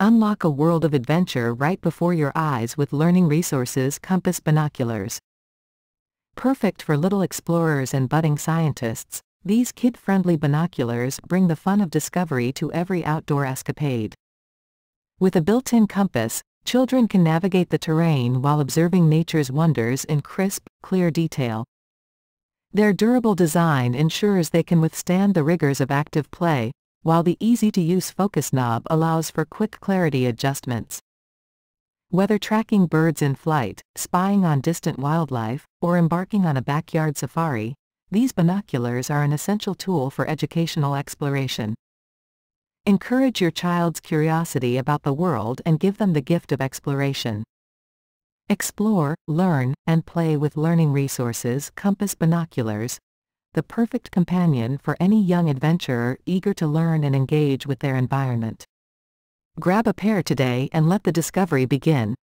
Unlock a world of adventure right before your eyes with Learning Resources Compass Binoculars. Perfect for little explorers and budding scientists, these kid-friendly binoculars bring the fun of discovery to every outdoor escapade. With a built-in compass, children can navigate the terrain while observing nature's wonders in crisp, clear detail. Their durable design ensures they can withstand the rigors of active play, while the easy-to-use focus knob allows for quick clarity adjustments. Whether tracking birds in flight, spying on distant wildlife, or embarking on a backyard safari, these binoculars are an essential tool for educational exploration. Encourage your child's curiosity about the world and give them the gift of exploration. Explore, learn, and play with Learning Resources Compass Binoculars, the perfect companion for any young adventurer eager to learn and engage with their environment. Grab a pair today and let the discovery begin.